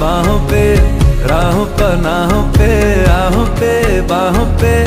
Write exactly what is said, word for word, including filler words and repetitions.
बाहों पे, राहों पनाहों पे